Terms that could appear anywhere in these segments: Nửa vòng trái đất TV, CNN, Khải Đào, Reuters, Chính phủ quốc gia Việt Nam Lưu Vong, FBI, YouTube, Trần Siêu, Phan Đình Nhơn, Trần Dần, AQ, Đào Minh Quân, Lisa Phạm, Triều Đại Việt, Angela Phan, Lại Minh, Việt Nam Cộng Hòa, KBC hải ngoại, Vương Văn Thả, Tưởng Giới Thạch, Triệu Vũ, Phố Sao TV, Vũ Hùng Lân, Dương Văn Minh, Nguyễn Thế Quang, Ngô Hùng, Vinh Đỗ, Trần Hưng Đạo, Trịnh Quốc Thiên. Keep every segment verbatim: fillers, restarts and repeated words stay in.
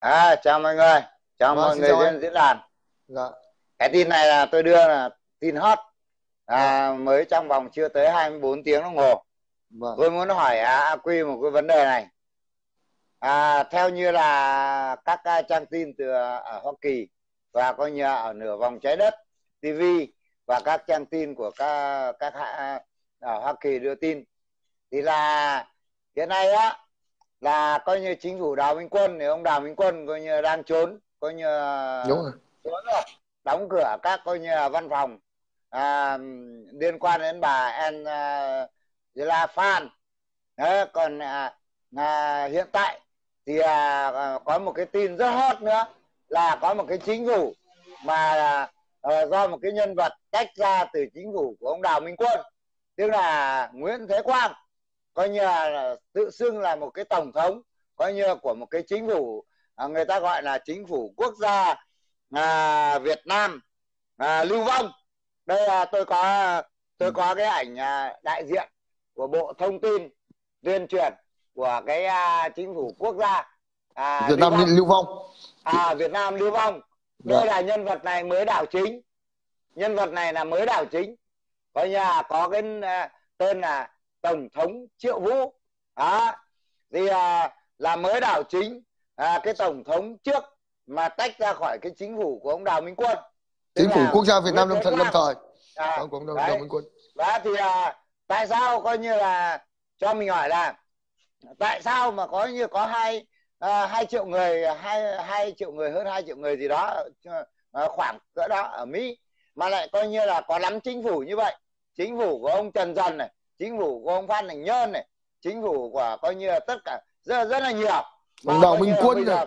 À, chào mọi người, chào mọi người trên diễn đàn. Dạ. Cái tin này là tôi đưa là tin hot, à, mới trong vòng chưa tới hai mươi bốn tiếng đồng hồ. Vâng. Tôi muốn hỏi à, quy một cái vấn đề này. À, theo như là các uh, trang tin từ uh, ở Hoa Kỳ và coi như ở Nửa Vòng Trái Đất ti vi và các trang tin của các các uh, ở Hoa Kỳ đưa tin thì là hiện nay á là coi như chính phủ Đào Minh Quân thì ông Đào Minh Quân coi như đang trốn, coi như đúng rồi. Trốn rồi, đóng cửa các coi như văn phòng à, liên quan đến bà Angela Phan. Đấy, còn à, à, hiện tại thì à, có một cái tin rất hot nữa là có một cái chính phủ mà à, do một cái nhân vật tách ra từ chính phủ của ông Đào Minh Quân, tức là Nguyễn Thế Quang, coi như là tự xưng là một cái tổng thống, coi như của một cái chính phủ à, người ta gọi là chính phủ quốc gia à, Việt Nam à, Lưu Vong. Đây là tôi có tôi có cái ảnh à, đại diện của Bộ Thông tin tuyên truyền của cái à, chính phủ quốc gia à, Việt Nam Lưu Vong à Việt Nam Lưu Vong. Đây là nhân vật này mới đảo chính, nhân vật này là mới đảo chính, coi như là có cái à, tên là Tổng thống Triệu Vũ đó. Thì à, là mới đảo chính à, cái tổng thống trước mà tách ra khỏi cái chính phủ của ông Đào Minh Quân, chính phủ quốc gia Việt Nam lâm thời lâm thời à, ông cũng Đào Minh Quân đó. Thì à, tại sao coi như là cho mình hỏi là tại sao mà có như có hai à, hai triệu người hai hai triệu người hơn hai triệu người gì đó à, khoảng cỡ đó ở Mỹ mà lại coi như là có lắm chính phủ như vậy, chính phủ của ông Trần Dần này, chính phủ của ông Phan Đình Nhơn này, chính phủ của coi như là tất cả rất rất là nhiều. Ông Đào Minh Quân này,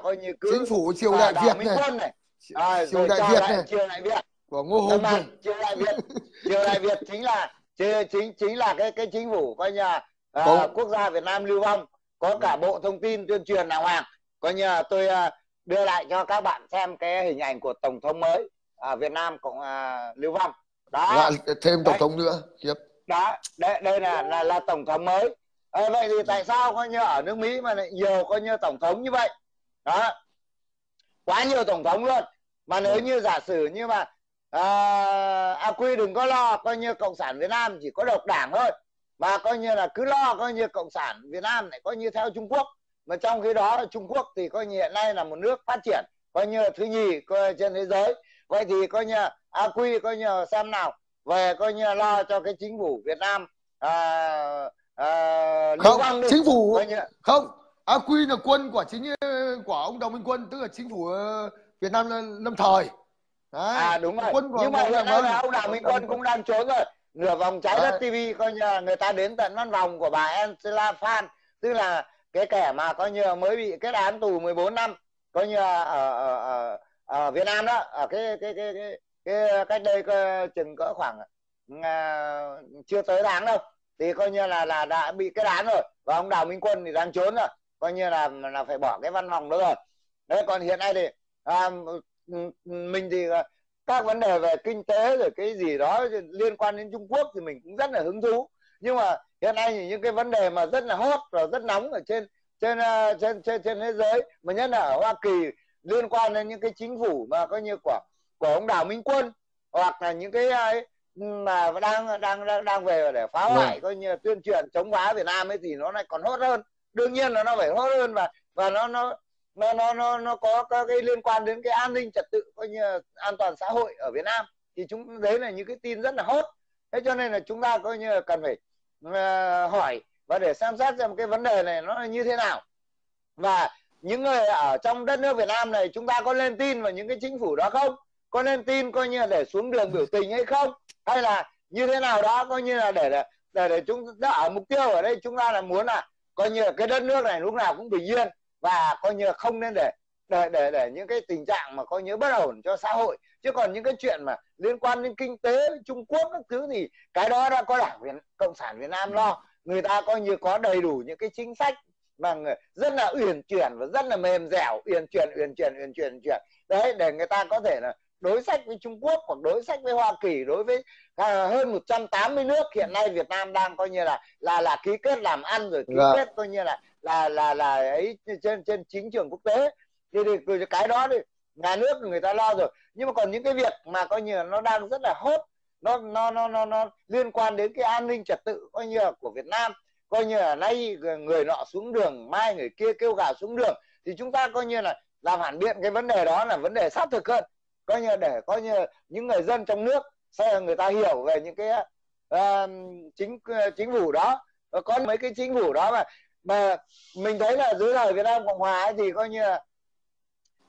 chính phủ Triều Đại Việt này, Triều Đại Việt này, Triều Đại Việt của Ngô Hùng này, Triều Đại Việt, Triều Đại Việt chính là chính chính là cái cái chính phủ coi như là quốc gia Việt Nam Lưu Vong, có cả Bộ Thông tin tuyên truyền đàng hoàng. Coi như tôi đưa lại cho các bạn xem cái hình ảnh của tổng thống mới Việt Nam Cộng Hòa Lưu Vong. Đó, thêm tổng thống nữa tiếp. Đó, đây, đây là, là là tổng thống mới à, vậy thì tại sao coi như ở nước Mỹ mà lại nhiều coi như tổng thống như vậy đó, quá nhiều tổng thống luôn. Mà nếu như giả sử như mà à, à, quy đừng có lo coi như Cộng sản Việt Nam chỉ có độc đảng thôi, mà coi như là cứ lo coi như Cộng sản Việt Nam lại coi như theo Trung Quốc, mà trong khi đó Trung Quốc thì coi như hiện nay là một nước phát triển coi như là thứ nhì coi trên thế giới. Vậy thì coi như à, quy coi như xem nào về coi như là lo cho cái chính phủ Việt Nam à, à, không, chính phủ như... không à, quy là quân của chính của ông Đào Minh Quân, tức là chính phủ Việt Nam lâm thời. Đấy, à đúng rồi, quân nhưng mà hiện nay là ông Đào Minh Quân cũng đang trốn rồi. Nửa Vòng Trái Đất ti vi coi như là người ta đến tận văn phòng của bà Angela Phan, tức là cái kẻ mà coi như mới bị kết án tù mười bốn năm coi như ở, ở, ở, ở Việt Nam đó, ở cái cái cái, cái... cái cách đây chừng cỡ khoảng à, chưa tới tháng đâu thì coi như là là đã bị kết án rồi, và ông Đào Minh Quân thì đang trốn rồi, coi như là là phải bỏ cái văn phòng đó rồi. Đấy, còn hiện nay thì à, mình thì các vấn đề về kinh tế rồi cái gì đó liên quan đến Trung Quốc thì mình cũng rất là hứng thú, nhưng mà hiện nay thì những cái vấn đề mà rất là hot và rất nóng ở trên trên trên trên, trên thế giới, mà nhất là ở Hoa Kỳ, liên quan đến những cái chính phủ mà coi như của của ông Đào Minh Quân, hoặc là những cái ấy, mà đang đang đang về để phá hoại coi như tuyên truyền chống phá Việt Nam ấy, thì nó lại còn hốt hơn. Đương nhiên là nó phải hốt hơn, và và nó nó nó nó nó, nó có, có cái liên quan đến cái an ninh trật tự coi như an toàn xã hội ở Việt Nam, thì chúng đấy là những cái tin rất là hốt. Thế cho nên là chúng ta coi như cần phải uh, hỏi và để xem xét xem cái vấn đề này nó là như thế nào, và những người ở trong đất nước Việt Nam này chúng ta có nên tin vào những cái chính phủ đó không, có nên tin coi như là để xuống đường biểu tình hay không, hay là như thế nào đó coi như là để để để chúng ta ở mục tiêu ở đây chúng ta là muốn là coi như là cái đất nước này lúc nào cũng bình yên, và coi như là không nên để để để để những cái tình trạng mà coi như bất ổn cho xã hội. Chứ còn những cái chuyện mà liên quan đến kinh tế Trung Quốc các thứ thì cái đó đã có Đảng Việt, Cộng sản Việt Nam lo, người ta coi như có đầy đủ những cái chính sách mà rất là uyển chuyển và rất là mềm dẻo, uyển chuyển uyển chuyển uyển chuyển uyển chuyển đấy, để người ta có thể là đối sách với Trung Quốc hoặc đối sách với Hoa Kỳ, đối với à, hơn một trăm tám mươi nước hiện nay Việt Nam đang coi như là là là ký kết làm ăn rồi ký dạ. kết coi như là là là là ấy trên trên chính trường quốc tế. thì, thì cái đó thì nhà nước người ta lo rồi. Nhưng mà còn những cái việc mà coi như là nó đang rất là hot, nó nó nó nó, nó liên quan đến cái an ninh trật tự coi như là của Việt Nam, coi như là nay người nọ xuống đường, mai người kia kêu gào xuống đường, thì chúng ta coi như là làm phản biện cái vấn đề đó là vấn đề sát thực hơn, coi như để coi như những người dân trong nước sẽ người ta hiểu về những cái uh, chính chính phủ đó. Có mấy cái chính phủ đó mà mà mình thấy là dưới thời Việt Nam Cộng Hòa ấy, thì coi như là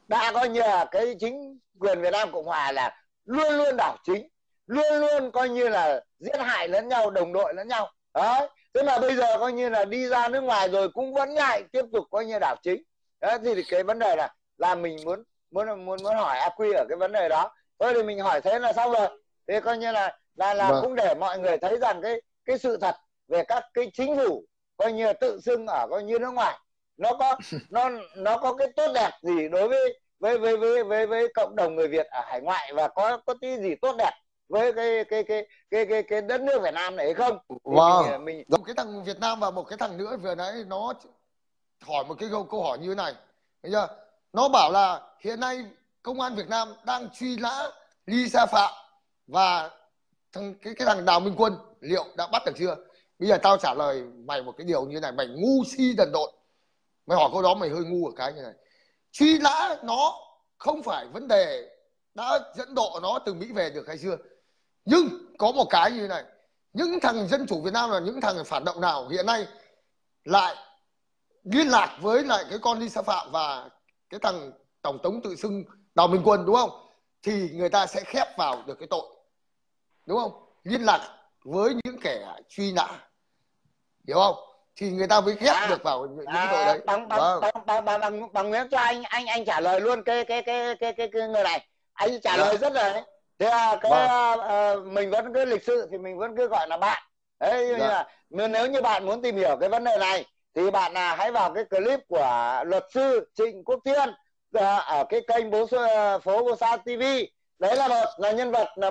đã coi như là cái chính quyền Việt Nam Cộng Hòa là luôn luôn đảo chính, luôn luôn coi như là giết hại lẫn nhau, đồng đội lẫn nhau đấy. Thế mà bây giờ coi như là đi ra nước ngoài rồi cũng vẫn lại tiếp tục coi như đảo chính. Đấy, thì cái vấn đề là là mình muốn muốn muốn muốn hỏi a quy ở cái vấn đề đó. Thôi thì mình hỏi thế là xong rồi. Thế coi như là là là vâng. Cũng để mọi người thấy rằng cái cái sự thật về các cái chính phủ coi như tự xưng ở coi như nước ngoài nó có nó nó có cái tốt đẹp gì đối với với với với với, với cộng đồng người Việt ở hải ngoại, và có có tí gì tốt đẹp với cái cái cái cái cái, cái đất nước Việt Nam này hay không? Vâng. Wow. Mình... Một cái thằng Việt Nam và một cái thằng nữa vừa nãy nó hỏi một cái câu hỏi như thế này, thấy chưa? Nó bảo là hiện nay công an Việt Nam đang truy nã Lisa Phạm và thằng, cái, cái thằng Đào Minh Quân liệu đã bắt được chưa? Bây giờ tao trả lời mày một cái điều như này, mày ngu si đần độn. Mày hỏi câu đó mày hơi ngu ở cái như này. Truy nã nó không phải vấn đề đã dẫn độ nó từ Mỹ về được hay chưa. Nhưng có một cái như thế này, những thằng dân chủ Việt Nam là những thằng phản động nào hiện nay lại liên lạc với lại cái con Lisa Phạm và cái thằng tổng thống tự xưng Đào Minh Quân, đúng không? Thì người ta sẽ khép vào được cái tội, đúng không? Liên lạc với những kẻ truy nã, hiểu không? Thì người ta mới khép à, được vào những à, tội đấy. Bằng bằng, vâng. bằng, bằng, bằng, bằng, bằng Nguyễn cho anh anh anh trả lời luôn cái cái cái cái cái, cái người này. Anh trả lời rất là thế là cái vâng. à, mình vẫn cứ lịch sự thì mình vẫn cứ gọi là bạn. Đấy, vâng. Như là nếu như bạn muốn tìm hiểu cái vấn đề này thì bạn à, hãy vào cái clip của luật sư Trịnh Quốc Thiên à, ở cái kênh bố số, phố Phố Sao ti vi. Đấy là một là nhân vật là,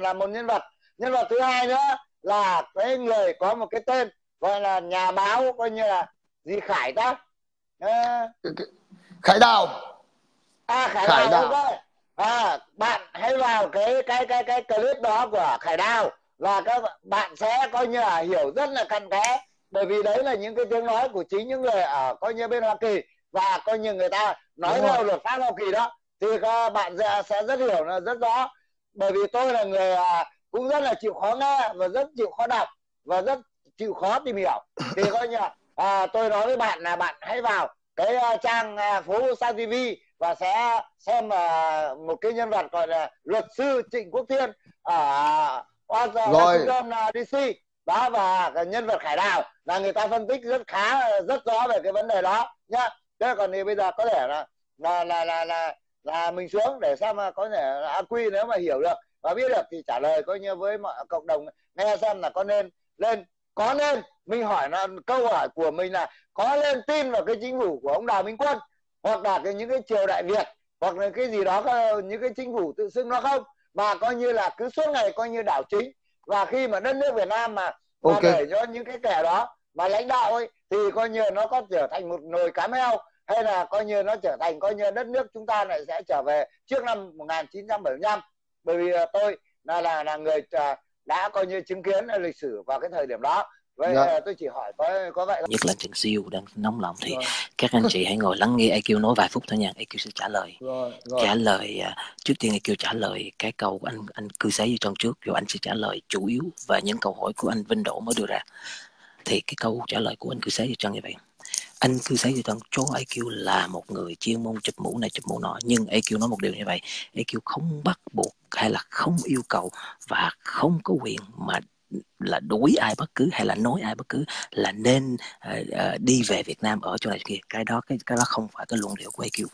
là một nhân vật. Nhân vật thứ hai nữa là cái người có một cái tên gọi là nhà báo coi như là gì Khải ta à... Khải Đào. À Khải, Khải Đào. Đào. À, bạn hãy vào cái cái cái cái clip đó của Khải Đào là các bạn sẽ coi như là hiểu rất là cặn kẽ. Bởi vì đấy là những cái tiếng nói của chính những người ở coi như bên Hoa Kỳ, và coi như người ta nói theo luật pháp Hoa Kỳ đó, thì các bạn sẽ rất hiểu là rất rõ. Bởi vì tôi là người cũng rất là chịu khó nghe và rất chịu khó đọc và rất chịu khó tìm hiểu. Thì coi như à, tôi nói với bạn là bạn hãy vào cái trang Phố Sao ti vi và sẽ xem một cái nhân vật gọi là luật sư Trịnh Quốc Thiên ở Washington đê xê. Đó, và nhân vật Khải Đào là người ta phân tích rất khá rất rõ về cái vấn đề đó nhá. Thế còn thì bây giờ có thể là là là là là, là mình xuống để xem mà có thể là a quy nếu mà hiểu được và biết được thì trả lời coi như với mọi cộng đồng nghe xem là có nên lên có nên mình hỏi là câu hỏi của mình là có nên tin vào cái chính phủ của ông Đào Minh Quân hoặc là cái những cái triều đại Việt hoặc là cái gì đó những cái chính phủ tự xưng nó không, mà coi như là cứ suốt ngày coi như đảo chính. Và khi mà đất nước Việt Nam mà, mà okay. để cho những cái kẻ đó mà lãnh đạo ấy thì coi như nó có trở thành một nồi cá meo, hay là coi như nó trở thành coi như đất nước chúng ta lại sẽ trở về trước năm một nghìn chín trăm bảy mươi lăm. Bởi vì tôi là là, là người đã coi như chứng kiến lịch sử vào cái thời điểm đó. Vậy yeah. tôi chỉ hỏi có, có vậy thôi. Nhất là Trần Siêu đang nóng lòng thì rồi. Các anh chị hãy ngồi lắng nghe a quy nói vài phút thôi nha. a quy sẽ trả lời rồi, rồi. Trả lời trước tiên a quy trả lời cái câu của anh anh cư xấy như trong trước, rồi anh sẽ trả lời chủ yếu và những câu hỏi của anh Vinh Đỗ mới đưa ra. Thì cái câu trả lời của anh cư xấy như trong như vậy. Anh cư xấy như trong chỗ a quy là một người chuyên môn chụp mũ này chụp mũ nọ, nhưng a quy nói một điều như vậy, a quy không bắt buộc hay là không yêu cầu và không có quyền mà là đuổi ai bất cứ hay là nói ai bất cứ là nên uh, uh, đi về Việt Nam ở chỗ này kia. Cái đó cái, cái đó không phải cái luận điệu của a quy.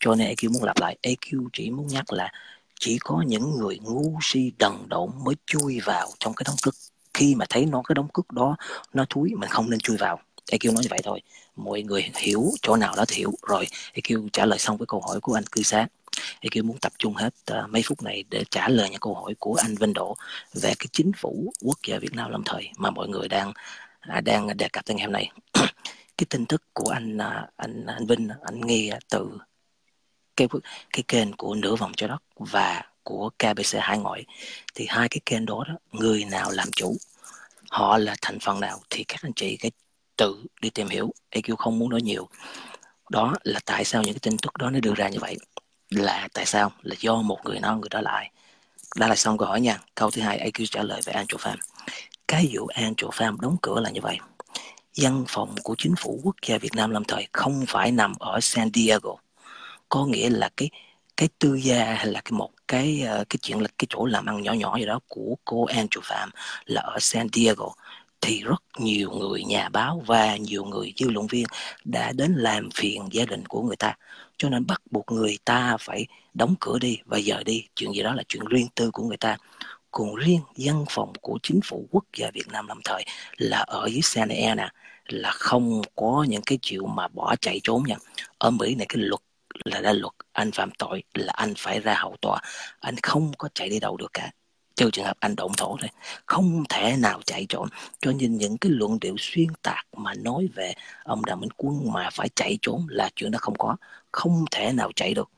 Cho nên a quy muốn lặp lại, a quy chỉ muốn nhắc là chỉ có những người ngu si đần độn mới chui vào trong cái đống cước. Khi mà thấy nó cái đống cước đó nó thúi, mình không nên chui vào. a quy nói như vậy thôi. Mọi người hiểu chỗ nào đó thì hiểu. Rồi a quy trả lời xong cái câu hỏi của anh cư xá. a quy muốn tập trung hết uh, mấy phút này để trả lời những câu hỏi của anh Vinh Đỗ về cái chính phủ quốc gia Việt Nam lâm thời mà mọi người đang uh, đang đề cập tới ngày hôm nay. Cái tin tức của anh uh, anh anh Vinh anh nghe từ cái, cái kênh của Nửa Vòng Trái Đất và của K B C Hải Ngoại, thì hai cái kênh đó, đó người nào làm chủ, họ là thành phần nào thì các anh chị cái tự đi tìm hiểu. e quy không muốn nói nhiều. Đó là tại sao những cái tin tức đó nó đưa ra như vậy, là tại sao, là do một người nói, người đó lại. Đã là xong câu hỏi nha. Câu thứ hai e quy trả lời về Angela Phan. Cái vụ Angela Phan đóng cửa là như vậy. Văn phòng của Chính phủ quốc gia Việt Nam lâm thời không phải nằm ở San Diego. Có nghĩa là cái cái tư gia hay là cái một cái cái chuyện là cái chỗ làm ăn nhỏ nhỏ gì đó của cô Angela Phan là ở San Diego, thì rất nhiều người nhà báo và nhiều người dư luận viên đã đến làm phiền gia đình của người ta, cho nên bắt buộc người ta phải đóng cửa đi và dời đi. Chuyện gì đó là chuyện riêng tư của người ta. Còn riêng văn phòng của Chính phủ quốc gia Việt Nam lâm thời là ở dưới C N N nè, là không có những cái chuyện mà bỏ chạy trốn nha. Ở Mỹ này cái luật là ra luật, anh phạm tội là anh phải ra hậu tòa, anh không có chạy đi đâu được cả, trừ trường hợp anh động thổ thôi, không thể nào chạy trốn. Cho nên những cái luận điệu xuyên tạc mà nói về ông Đào Minh Quân mà phải chạy trốn là chuyện đó không có, không thể nào chạy được.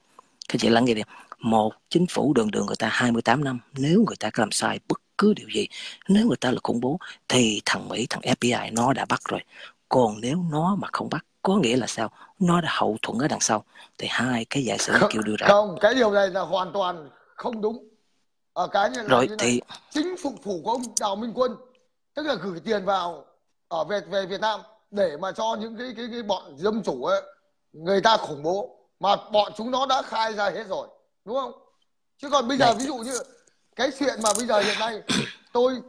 Các chị lắng nghe đi. Một, chính phủ đường đường người ta hai mươi tám năm, nếu người ta có làm sai bất cứ điều gì, nếu người ta là khủng bố thì thằng Mỹ, thằng F B I nó đã bắt rồi. Còn nếu nó mà không bắt, có nghĩa là sao? Nó đã hậu thuẫn ở đằng sau. Thì hai cái giả sử kêu đưa ra. Không, cái điều này là hoàn toàn không đúng. Ở cá nhân rồi thì này, chính phục phủ của ông Đào Minh Quân tức là gửi tiền vào ở về về Việt Nam để mà cho những cái cái, cái bọn dân chủ ấy, người ta khủng bố mà bọn chúng nó đã khai ra hết rồi, đúng không? Chứ còn bây giờ ví dụ như cái chuyện mà bây giờ hiện nay tôi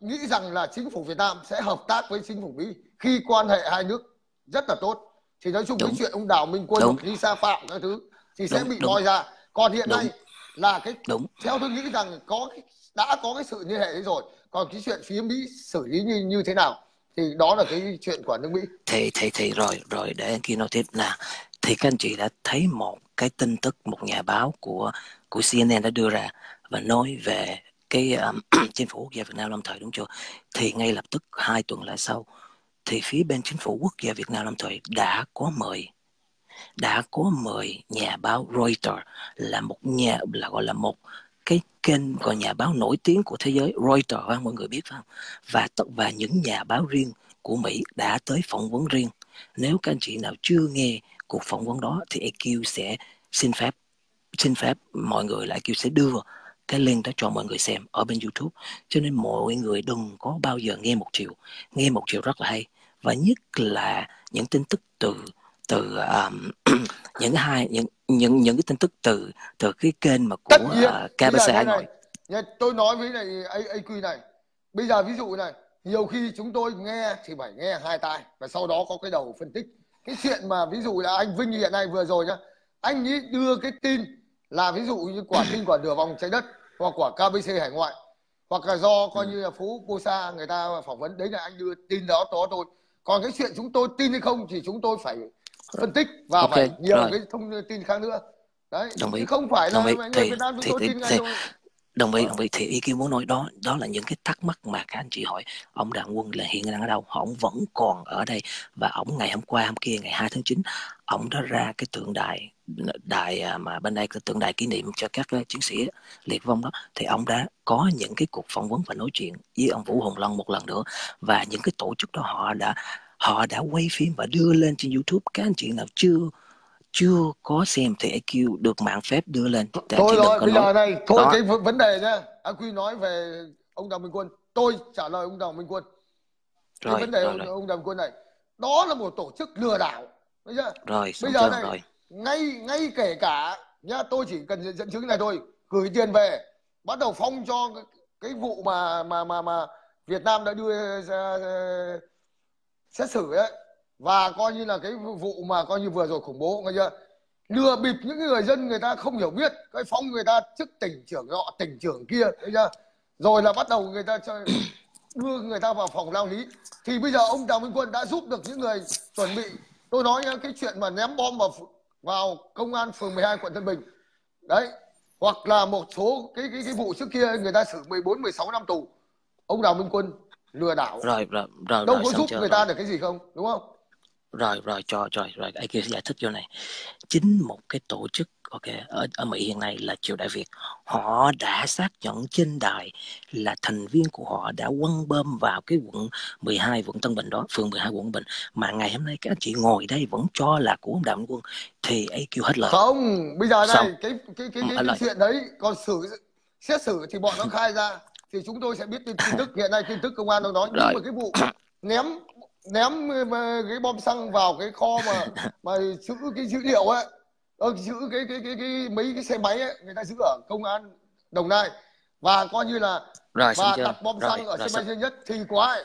nghĩ rằng là chính phủ Việt Nam sẽ hợp tác với chính phủ Mỹ khi quan hệ hai nước rất là tốt, thì nói chung đúng. Cái chuyện ông Đào Minh Quân, Lisa Phạm các thứ thì đúng, sẽ bị nói ra. Còn hiện đúng. Nay là cái đúng theo tôi nghĩ rằng có đã có cái sự liên hệ đấy rồi. Còn cái chuyện phía Mỹ xử lý như như thế nào thì đó là cái chuyện của nước Mỹ. Thì thì thì rồi rồi để anh kia nói tiếp là thì các anh chị đã thấy một cái tin tức một nhà báo của của C N N đã đưa ra và nói về cái um, chính phủ quốc gia Việt Nam lâm thời, đúng chưa? Thì ngay lập tức hai tuần lại sau thì phía bên chính phủ quốc gia Việt Nam lâm thời đã có mời đã có mời nhà báo Reuters, là một nhà là gọi là một cái kênh gọi nhà báo nổi tiếng của thế giới, Reuters không? Mọi người biết không? Và và những nhà báo riêng của Mỹ đã tới phỏng vấn riêng. Nếu các anh chị nào chưa nghe cuộc phỏng vấn đó thì e quy sẽ xin phép xin phép mọi người là e quy sẽ đưa cái link đó cho mọi người xem ở bên YouTube. Cho nên mọi người đừng có bao giờ nghe một chiều, nghe một chiều rất là hay, và nhất là những tin tức từ từ um, những hai những những những cái tin tức từ từ cái kênh mà của uh, K B C Hải Ngoại. Tôi nói với này e quy này, bây giờ ví dụ này, nhiều khi chúng tôi nghe thì phải nghe hai tai và sau đó có cái đầu phân tích. Cái chuyện mà ví dụ là anh Vinh hiện nay vừa rồi nhá, anh ấy đưa cái tin là ví dụ như quả tin quả Nửa Vòng Trái Đất hoặc quả K B C Hải Ngoại hoặc là do coi ừ. như là Phú Cô Sa người ta phỏng vấn, đấy là anh đưa tin đó đó thôi. Còn cái chuyện chúng tôi tin hay không thì chúng tôi phải phân tích và okay, phải nhiều rồi. Cái thông tin khác nữa. Đấy, đồng ý. Không phải là người Việt Nam chúng tôi tin ngay thôi. Đồng ý, đồng ý. Thì e quy muốn nói đó, đó là những cái thắc mắc mà các anh chị hỏi. Ông Đào Quân là hiện đang ở đâu? Ông vẫn còn ở đây. Và ông ngày hôm qua, hôm kia, ngày hai tháng chín, ông đã ra cái tượng đài, đài mà bên đây, cái tượng đài kỷ niệm cho các chiến sĩ liệt vong đó. Thì ông đã có những cái cuộc phỏng vấn và nói chuyện với ông Vũ Hùng Lân một lần nữa. Và những cái tổ chức đó họ đã họ đã quay phim và đưa lên trên YouTube. Các anh chị nào chưa... chưa có xem thì e quy được mạng phép đưa lên. Thôi rồi, bây giờ này, thôi đó. Cái vấn đề nhá, anh Quy nói về ông Đào Minh Quân, tôi trả lời ông Đào Minh Quân. Rồi, cái vấn đề rồi, ông, rồi. ông Đào Minh Quân này, đó là một tổ chức lừa đảo. Bây giờ, rồi, bây giờ này, rồi. ngay ngay kể cả, nhá, tôi chỉ cần dẫn chứng này thôi, gửi tiền về, bắt đầu phong cho cái, cái vụ mà mà mà mà Việt Nam đã đưa ra xét xử ấy. Và coi như là cái vụ mà coi như vừa rồi khủng bố, nghe chưa? Lừa bịp những người dân người ta không hiểu biết, cái phong người ta chức tỉnh trưởng họ, tỉnh trưởng kia, nghe chưa? Rồi là bắt đầu người ta chơi, đưa người ta vào phòng lao lý. Thì bây giờ ông Đào Minh Quân đã giúp được những người chuẩn bị. Tôi nói nhá, cái chuyện mà ném bom vào vào công an phường mười hai quận Tân Bình. Đấy, hoặc là một số cái cái cái vụ trước kia người ta xử mười bốn mười sáu năm tù. Ông Đào Minh Quân lừa đảo. Rồi rồi rồi. Đâu có giúp người ta được cái gì không, đúng không? Rồi rồi cho rồi rồi ai kia sẽ giải thích chỗ này. Chính một cái tổ chức ok ở, ở Mỹ hiện nay là Triều Đại Việt, họ đã xác nhận trên đài là thành viên của họ đã quăng bơm vào cái quận mười hai, quận Tân Bình đó, phường mười hai quận Tân Bình, mà ngày hôm nay các anh chị ngồi đây vẫn cho là của ông Đào Minh Quân thì ấy kêu hết lời. Không, bây giờ đây Xong. cái cái cái, cái, cái chuyện đấy còn xử xét xử thì bọn nó khai ra thì chúng tôi sẽ biết tin tức. Hiện nay tin tức công an nó nói nhưng mà cái vụ ném ném cái bom xăng vào cái kho mà mà giữ cái dữ liệu ấy, giữ cái cái cái cái mấy cái xe máy ấy, người ta giữ ở công an Đồng Nai và coi như là rồi, và đặt bom xăng rồi, ở sân bay Duy Nhất thì có ai,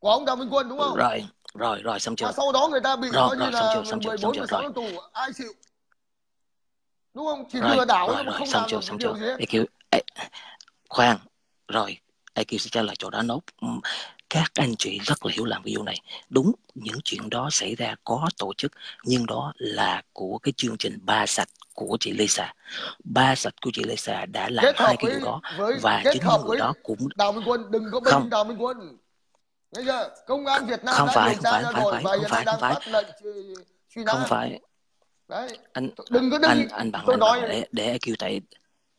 có ông Đào Minh Quân đúng không? Rồi rồi rồi xong chưa? Và sau đó người ta bị coi như là mười bốn mười sáu năm tù, ai chịu? Đúng không? Chỉ lừa đảo rồi, rồi, không xong làm chưa, xong điều chưa. gì hết. Kêu, ấy, khoan, rồi, a quy sẽ trả lời chỗ đó nốt. Các anh chị rất là hiểu làm cái vụ này. Đúng, những chuyện đó xảy ra có tổ chức, nhưng đó là của cái chương trình Ba Sạch của chị Lisa. Ba Sạch của chị Lisa đã làm kết hai cái vụ đó. Với, và chính những người đó cũng... Đào Minh Quân, đừng có bênh Đào Minh Quân. Bây giờ, công an Việt Nam không đã phải, điều tra ra rồi, và hiện nay đang phát lệnh truy nã. Không phải... Đấy. Anh đừng có đừng anh, anh bạn, tôi anh nói bạn để để kêu tại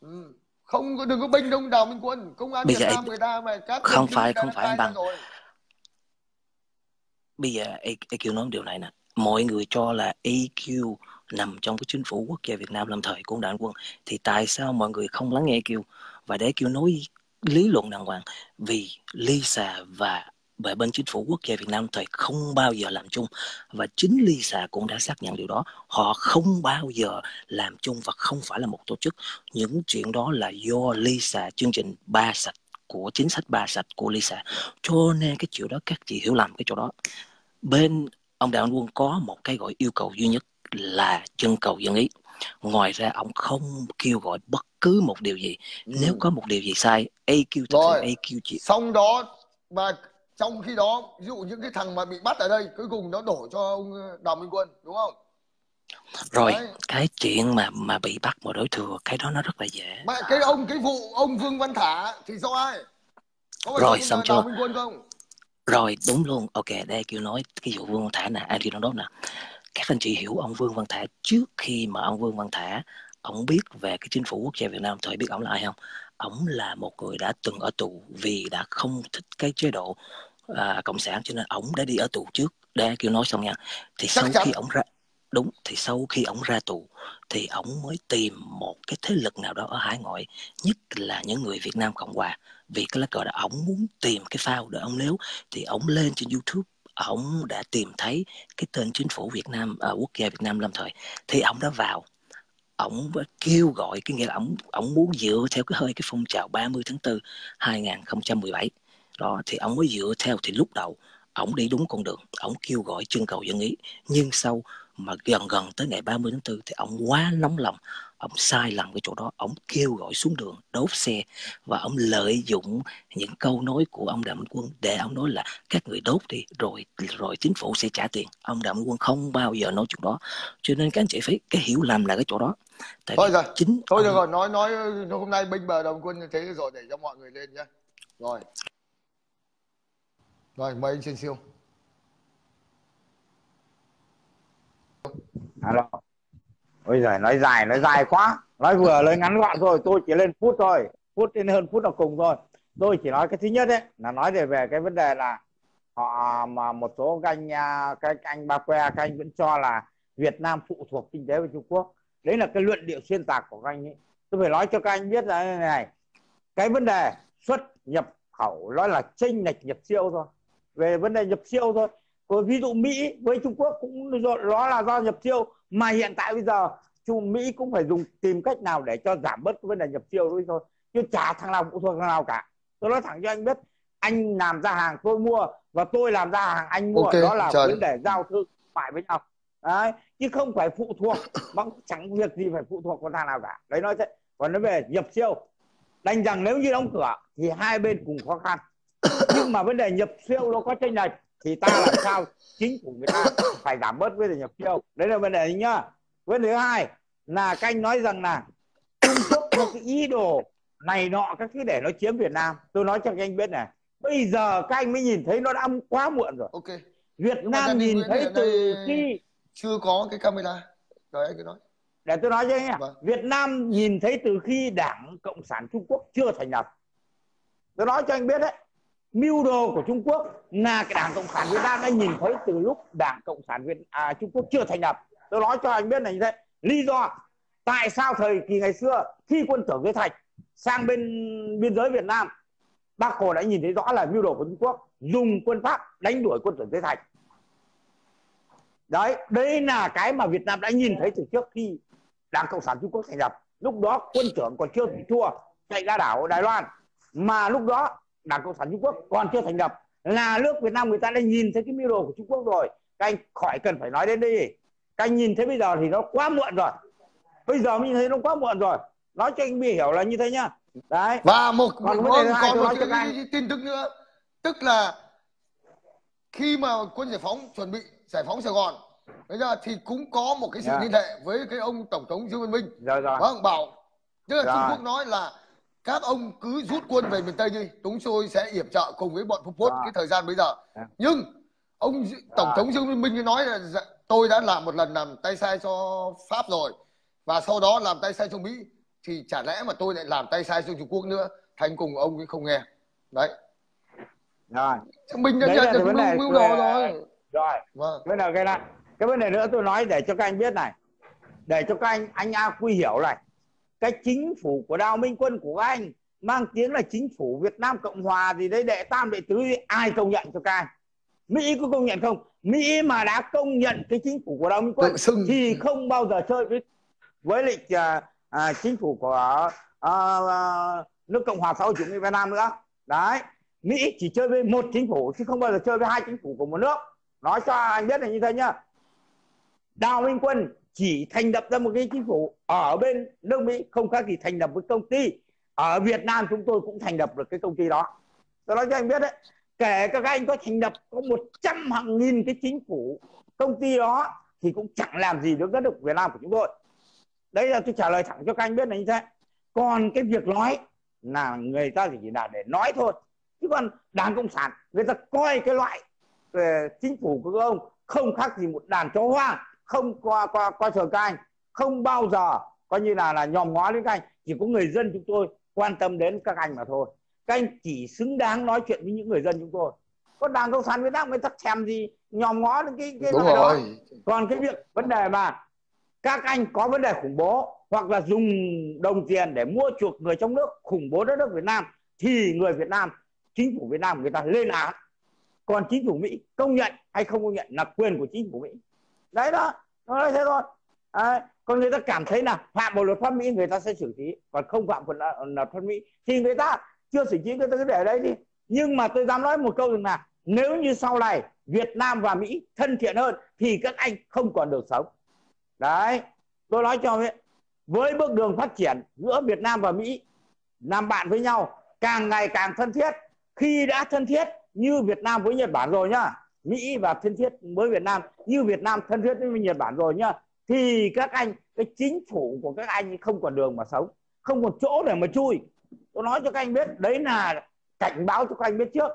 ừ. không có đừng có bênh đông Đào Minh Quân, công an Việt Nam người ta mà các không phải không phải anh bằng rồi. Bây giờ a quy nói điều này nè, mọi người cho là a quy nằm trong cái chính phủ quốc gia Việt Nam lâm thời của ông Đào Minh Quân thì tại sao mọi người không lắng nghe a quy và để a quy nói lý luận đàng hoàng? Vì Lisa và về bên chính phủ quốc gia Việt Nam thời không bao giờ làm chung, và chính Lisa cũng đã xác nhận điều đó, họ không bao giờ làm chung và không phải là một tổ chức. Những chuyện đó là do Lisa, chương trình Ba Sạch của chính sách Ba Sạch của Lisa, cho nên cái chuyện đó các chị hiểu lầm cái chỗ đó. Bên ông Đào Minh Quân có một cái gọi yêu cầu duy nhất là trưng cầu dân ý, ngoài ra ông không kêu gọi bất cứ một điều gì. ừ. Nếu có một điều gì sai a quy rồi a quy chị xong đó. Mà trong khi đó, ví dụ những cái thằng mà bị bắt ở đây, cuối cùng nó đổ cho ông Đào Minh Quân, đúng không? Rồi, đấy. Cái chuyện mà mà bị bắt mà đối thừa, cái đó nó rất là dễ. Mà cái ông, cái vụ ông Vương Văn Thả thì do ai? Có rồi, xong cho Đào Minh Quân không? Rồi, đúng luôn. Ok, đây kêu nói cái vụ Vương Văn Thả nè, Angela Phan nè. Các anh chị hiểu ông Vương Văn Thả trước khi mà ông Vương Văn Thả, ông biết về cái chính phủ quốc gia Việt Nam thời, biết ông là ai không? Ông là một người đã từng ở tù vì đã không thích cái chế độ à, cộng sản, cho nên ông đã đi ở tù trước. Để kêu nói xong nha. Thì chắc sau chắc. khi ông ra đúng thì sau khi ông ra tù thì ông mới tìm một cái thế lực nào đó ở hải ngoại, nhất là những người Việt Nam Cộng Hòa, vì cái lá cờ đó ông muốn tìm cái phao để ông nếu thì ông lên trên YouTube. Ông đã tìm thấy cái tên chính phủ Việt Nam à, quốc gia Việt Nam lâm thời thì ông đã vào. Ông kêu gọi, cái nghĩa là ông, ông muốn dựa theo cái hơi cái phong trào ba mươi tháng tư hai nghìn không trăm mười bảy đó, thì ông mới dựa theo. Thì lúc đầu ông đi đúng con đường, ông kêu gọi trưng cầu dân ý, nhưng sau mà gần gần tới ngày ba mươi tháng tư thì ông quá nóng lòng, ông sai lầm cái chỗ đó, ông kêu gọi xuống đường đốt xe và ông lợi dụng những câu nói của ông Đào Minh Quân để ông nói là các người đốt đi rồi rồi chính phủ sẽ trả tiền. Ông Đào Minh Quân không bao giờ nói chuyện đó, cho nên các anh chị phải cái hiểu lầm là cái chỗ đó. Tại thôi rồi, chính thôi ông... rồi nói nói hôm nay binh bờ Đào Minh Quân như thế rồi, để cho mọi người lên nhé. Rồi rồi mời anh Trên Siêu. Alo. Ôi giời, nói dài, nói dài quá. Nói vừa, nói ngắn gọn thôi, tôi chỉ lên phút thôi. Phút đến hơn phút là cùng thôi. Tôi chỉ nói cái thứ nhất ấy, là nói về, về cái vấn đề là họ mà một số các anh, các anh Ba Que, các anh vẫn cho là Việt Nam phụ thuộc kinh tế với Trung Quốc. Đấy là cái luận điệu xuyên tạc của các anh ấy. Tôi phải nói cho các anh biết là này, cái vấn đề xuất nhập khẩu nói là chênh lệch nhập siêu thôi. Về vấn đề nhập siêu thôi. Còn ví dụ Mỹ với Trung Quốc cũng nó là do nhập siêu, mà hiện tại bây giờ Trung Mỹ cũng phải dùng tìm cách nào để cho giảm bớt cái vấn đề nhập siêu thôi thôi, chứ chả thằng nào phụ thuộc thằng nào cả. Tôi nói thẳng cho anh biết, anh làm ra hàng tôi mua và tôi làm ra hàng anh mua, okay, đó là vấn đề giao thương phải với nhau. Đấy, chứ không phải phụ thuộc, bằng chẳng việc gì phải phụ thuộc vào thằng nào cả. Đấy nói thế. Còn nói về nhập siêu, đành rằng nếu như đóng cửa thì hai bên cùng khó khăn, nhưng mà vấn đề nhập siêu nó có chênh lệch thì ta làm sao chính phủ Việt Nam phải giảm bớt với nhập siêu. Đấy là vấn đề thứ nhá. Vấn đề thứ hai là các anh nói rằng là Trung Quốc có cái ý đồ này nọ các thứ để nó chiếm Việt Nam. Tôi nói cho các anh biết này, bây giờ các anh mới nhìn thấy nó đã quá muộn rồi. Ok. Việt Nam nhìn thấy từ khi chưa có cái camera. Rồi anh cứ nói. Để tôi nói cho anh, vâng. Việt Nam nhìn thấy từ khi Đảng Cộng sản Trung Quốc chưa thành lập. Tôi nói cho anh biết đấy, mưu đồ của Trung Quốc là cái Đảng Cộng sản Việt Nam đã nhìn thấy từ lúc Đảng Cộng sản Việt à, Trung Quốc chưa thành lập. Tôi nói cho anh biết là như thế. Lý do tại sao thời kỳ ngày xưa khi quân Tưởng Giới Thạch sang bên biên giới Việt Nam, Bác Hồ đã nhìn thấy rõ là mưu đồ của Trung Quốc dùng quân Pháp đánh đuổi quân Tưởng Giới Thạch. Đấy, đây là cái mà Việt Nam đã nhìn thấy từ trước khi Đảng Cộng sản Trung Quốc thành lập. Lúc đó quân Tưởng còn chưa bị thua, chạy ra đảo Đài Loan, mà lúc đó Đảng Cộng sản Trung Quốc còn chưa thành lập, là nước Việt Nam người ta đã nhìn thấy cái mưu đồ của Trung Quốc rồi. Các anh khỏi cần phải nói đến đây. Các anh nhìn thấy bây giờ thì nó quá muộn rồi. Bây giờ mình thấy nó quá muộn rồi. Nói cho anh bị hiểu là như thế nhá. Đấy. Và một còn một, hai, còn một cái tin tức nữa, tức là khi mà quân giải phóng chuẩn bị giải phóng Sài Gòn, bây giờ thì cũng có một cái sự yeah. liên hệ với cái ông tổng thống Dương Văn Minh. Rồi, rồi. Vâng, bảo tức là rồi. Trung Quốc nói là các ông cứ rút quân về miền Tây đi, chúng tôi sẽ yểm trợ cùng với bọn Phú Quốc cái thời gian bây giờ. Nhưng ông tổng rồi. thống Dương Văn Minh nói là tôi đã làm một lần làm tay sai cho Pháp rồi, và sau đó làm tay sai cho Mỹ, thì chả lẽ mà tôi lại làm tay sai cho Trung Quốc nữa. Thành cùng ông ấy không nghe. Đấy. Rồi. Mình đã nhận được mưu đồ rồi. Rồi, vâng. Bây giờ cái này, cái vấn đề nữa tôi nói để cho các anh biết này, để cho các anh anh A Quy hiểu này, cái chính phủ của Đào Minh Quân của các anh mang tiếng là chính phủ Việt Nam Cộng Hòa gì đấy, đệ tam đệ tứ ai công nhận cho các anh? Mỹ có công nhận không? Mỹ mà đã công nhận cái chính phủ của Đào Minh Quân thì không bao giờ chơi với với lịch uh, uh, chính phủ của uh, uh, nước Cộng hòa xã hội chủ nghĩa Việt Nam nữa. Đấy, Mỹ chỉ chơi với một chính phủ chứ không bao giờ chơi với hai chính phủ của một nước. Nói cho anh biết là như thế nhá. Đào Minh Quân chỉ thành lập ra một cái chính phủ ở bên nước Mỹ, không khác gì thành lập một công ty. Ở Việt Nam chúng tôi cũng thành lập được cái công ty đó. Tôi nói cho anh biết đấy, kể các anh có thành lập có một trăm hàng nghìn cái chính phủ công ty đó thì cũng chẳng làm gì được đất nước Việt Nam của chúng tôi. Đấy là tôi trả lời thẳng cho các anh biết là như thế. Còn cái việc nói là người ta chỉ là để nói thôi, chứ còn Đảng Cộng sản người ta coi cái loại chính phủ của ông không khác gì một đàn chó hoang, không qua qua qua chờ các anh, không bao giờ coi như là là nhòm ngó đến các anh. Chỉ có người dân chúng tôi quan tâm đến các anh mà thôi. Các anh chỉ xứng đáng nói chuyện với những người dân chúng tôi. Còn Đảng Cộng sản Việt Nam người ta thèm gì nhòm ngó đến cái cái loại đó. Còn cái việc vấn đề mà các anh có vấn đề khủng bố hoặc là dùng đồng tiền để mua chuộc người trong nước khủng bố đất nước Việt Nam thì người Việt Nam, chính phủ Việt Nam người ta lên án. Còn chính phủ Mỹ công nhận hay không công nhận là quyền của chính phủ Mỹ. Đấy đó, nó nói thế thôi. À, còn người ta cảm thấy là phạm vào luật pháp Mỹ người ta sẽ xử trí, còn không phạm vào luật pháp Mỹ thì người ta chưa xử trí, người ta cứ để ở đấy đi. Nhưng mà tôi dám nói một câu rằng là nếu như sau này Việt Nam và Mỹ thân thiện hơn thì các anh không còn đường sống. Đấy, tôi nói cho biết, với bước đường phát triển giữa Việt Nam và Mỹ làm bạn với nhau càng ngày càng thân thiết. Khi đã thân thiết như Việt Nam với Nhật Bản rồi nhá, Mỹ và thân thiết với Việt Nam như Việt Nam thân thiết với Nhật Bản rồi nhá, thì các anh, cái chính phủ của các anh không còn đường mà sống, không còn chỗ để mà chui. Tôi nói cho các anh biết, đấy là cảnh báo cho các anh biết trước.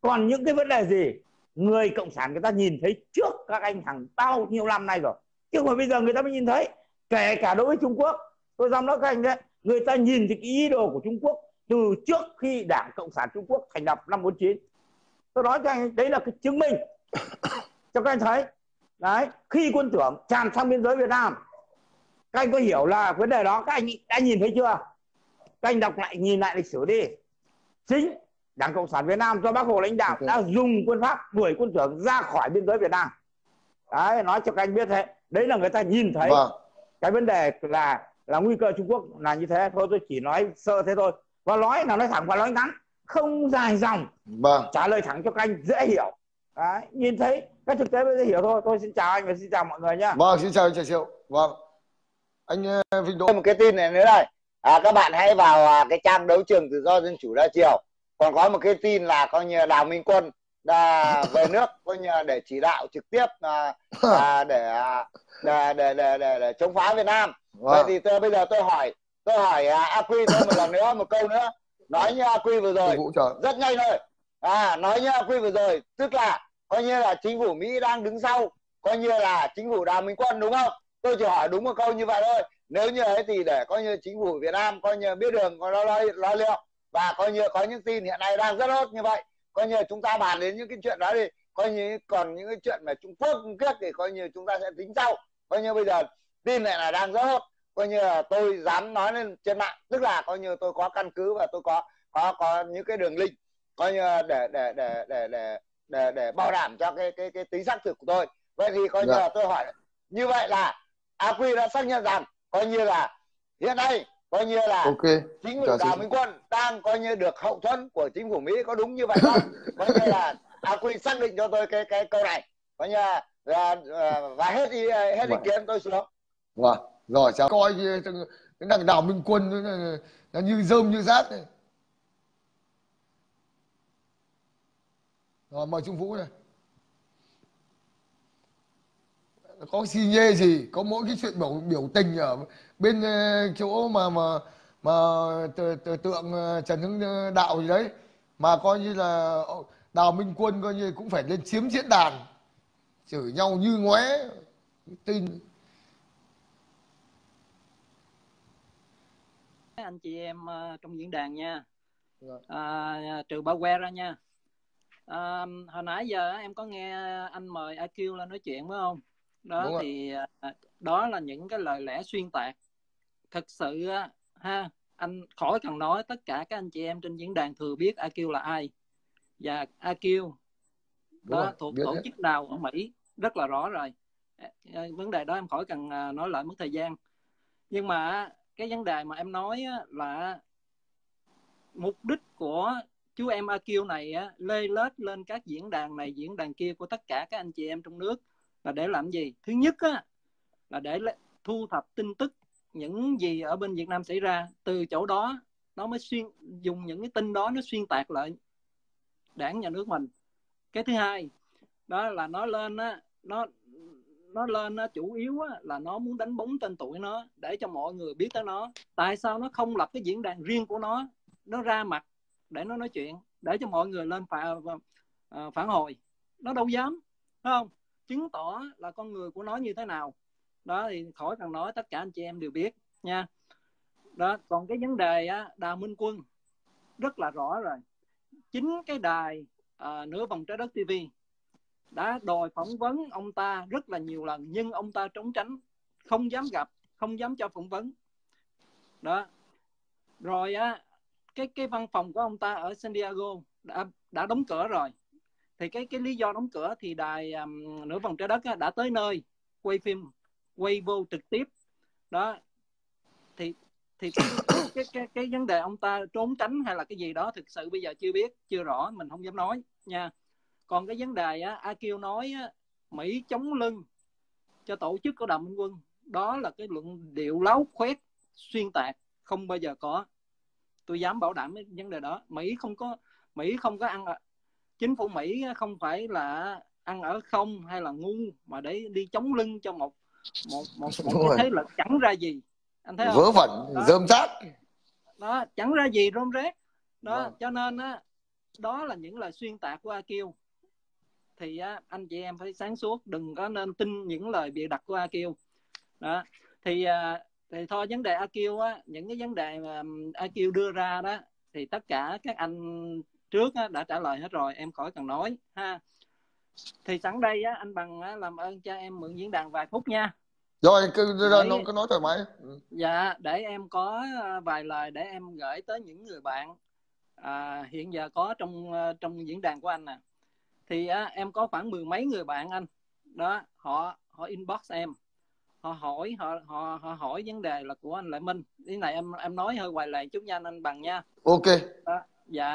Còn những cái vấn đề gì người Cộng sản người ta nhìn thấy trước các anh hàng bao nhiêu năm nay rồi, chứ mà bây giờ người ta mới nhìn thấy. Kể cả đối với Trung Quốc, tôi dám nói các anh đấy, người ta nhìn thấy cái ý đồ của Trung Quốc từ trước khi Đảng Cộng sản Trung Quốc thành lập năm bốn chín. Tôi nói cho anh đấy là cái chứng minh cho các anh thấy. Đấy, khi quân Tưởng tràn sang biên giới Việt Nam, các anh có hiểu là vấn đề đó các anh đã nhìn thấy chưa? Các anh đọc lại, nhìn lại lịch sử đi. Chính Đảng Cộng sản Việt Nam do Bác Hồ lãnh đạo okay. đã dùng quân Pháp đuổi quân Tưởng ra khỏi biên giới Việt Nam. Đấy, nói cho các anh biết thế. Đấy là người ta nhìn thấy. Vâng. Cái vấn đề là là nguy cơ Trung Quốc là như thế thôi, tôi chỉ nói sơ thế thôi. Và nói là nói thẳng và nói ngắn, không dài dòng. Vâng. Trả lời thẳng cho các anh dễ hiểu. Đấy, nhìn thấy các thực tế mới dễ hiểu thôi. Tôi xin chào anh và xin chào mọi người nhá. Vâng, xin chào anh Trần Siêu. Vâng. Anh Vinh Đỗ. Một cái tin này nữa này. À, các bạn hãy vào cái trang đấu trường tự do dân chủ đa chiều. Còn có một cái tin là coi như Đào Minh Quân là về nước coi như để chỉ đạo trực tiếp à, à, để, để, để, để để để chống phá Việt Nam. Wow. Vậy thì tôi, bây giờ tôi hỏi tôi hỏi à, A Quy tôi một lần nữa một câu nữa, nói như A Quy vừa rồi rất nhanh thôi. À, nói như A Quy vừa rồi tức là coi như là chính phủ Mỹ đang đứng sau coi như là chính phủ Đào Minh Quân, đúng không? Tôi chỉ hỏi đúng một câu như vậy thôi. Nếu như ấy thì để coi như chính phủ Việt Nam coi như biết đường, coi nó lo, lo liệu, và coi như có những tin hiện nay đang rất hot như vậy. Coi như chúng ta bàn đến những cái chuyện đó đi. Coi như còn những cái chuyện mà Trung Quốc cũng kiếp thì coi như chúng ta sẽ tính sau. Coi như bây giờ tin này là đang rất hot. Coi như là tôi dám nói lên trên mạng, tức là coi như tôi có căn cứ và tôi có có có những cái đường link coi như để để để để để để, để bảo đảm cho cái cái cái tính xác thực của tôi. Vậy thì coi như là tôi hỏi như vậy là a quy đã xác nhận rằng coi như là hiện nay coi như là okay. chính phủ Đào Minh Quân đang coi như được hậu thuẫn của chính phủ Mỹ, có đúng như vậy không? Coi như là a quy xác định cho tôi cái cái câu này, coi như là, là và hết ý, hết ý kiến tôi xuống. Vâng. Rồi sao coi cái thằng Đào Minh Quân nó như rơm như rác này. Rồi mời Trung Vũ này. Có xi nhê gì, có mỗi cái chuyện biểu biểu tình ở bên chỗ mà mà mà tượng Trần Hưng Đạo gì đấy mà coi như là Đào Minh Quân coi như cũng phải lên chiếm diễn đàn, chửi nhau như ngoé tin. Anh chị em trong diễn đàn nha, à, trừ bảo que ra nha. À, hồi nãy giờ em có nghe anh mời a quy lên nói chuyện phải không? Đó thì đó là những cái lời lẽ xuyên tạc. Thật sự ha, anh khỏi cần nói, tất cả các anh chị em trên diễn đàn thừa biết a quy là ai. Và a quy đó rồi, thuộc tổ chức nào ở Mỹ rất là rõ rồi. Vấn đề đó em khỏi cần nói lại mất thời gian. Nhưng mà cái vấn đề mà em nói là mục đích của chú em a quy này lê lết lên các diễn đàn này diễn đàn kia của tất cả các anh chị em trong nước là để làm gì? Thứ nhất á, là để thu thập tin tức những gì ở bên Việt Nam xảy ra. Từ chỗ đó nó mới xuyên dùng những cái tin đó nó xuyên tạc lại đảng nhà nước mình. Cái thứ hai đó là nó lên á, nó nó lên á, chủ yếu á, là nó muốn đánh bóng tên tuổi nó để cho mọi người biết tới nó. Tại sao nó không lập cái diễn đàn riêng của nó, nó ra mặt để nó nói chuyện, để cho mọi người lên phản hồi? Nó đâu dám, phải không? Chứng tỏ là con người của nó như thế nào. Đó thì khỏi cần nói, tất cả anh chị em đều biết nha. Đó, còn cái vấn đề á, Đào Minh Quân rất là rõ rồi. Chính cái đài à, Nửa Vòng Trái Đất ti vi đã đòi phỏng vấn ông ta rất là nhiều lần, nhưng ông ta trốn tránh, không dám gặp, không dám cho phỏng vấn. Đó. Rồi á, cái cái văn phòng của ông ta ở San Diego đã đã đóng cửa rồi. Thì cái cái lý do đóng cửa thì đài um, Nửa Vòng Trái Đất á, đã tới nơi quay phim, quay vô trực tiếp. Đó. Thì thì cái, cái cái cái vấn đề ông ta trốn tránh hay là cái gì đó thực sự bây giờ chưa biết, chưa rõ, mình không dám nói nha. Còn cái vấn đề á, a quy nói á, Mỹ chống lưng cho tổ chức của Đào Minh Quân, đó là cái luận điệu láo khoét, xuyên tạc, không bao giờ có. Tôi dám bảo đảm cái vấn đề đó. Mỹ không có, Mỹ không có ăn, chính phủ Mỹ không phải là ăn ở không hay là ngu mà để đi chống lưng cho một một một, một cái thế lực chẳng ra gì. Anh thấy không? Vớ vẩn, rơm rác. Đó, chẳng ra gì, rơm rác. Đó, vâng. Cho nên á, đó là những lời xuyên tạc của a quy. Thì á, anh chị em phải sáng suốt, đừng có nên tin những lời bịa đặt của a quy. Đó. Thì à, thì thôi vấn đề a quy á, những cái vấn đề mà a quy đưa ra đó thì tất cả các anh trước á, đã trả lời hết rồi, em khỏi cần nói ha. Thì sẵn đây á, anh Bằng á, làm ơn cho em mượn diễn đàn vài phút nha. Rồi cứ để, nó cứ nói thoải mái. Dạ, để em có vài lời để em gửi tới những người bạn à, hiện giờ có trong trong diễn đàn của anh nè. À. Thì á, em có khoảng mười mấy người bạn anh. Đó, họ họ inbox em. Họ hỏi họ họ họ hỏi vấn đề là của anh Lại Minh. Ý này em em nói hơi hoài lệ chút nha anh Bằng nha. Ok. Đó, dạ.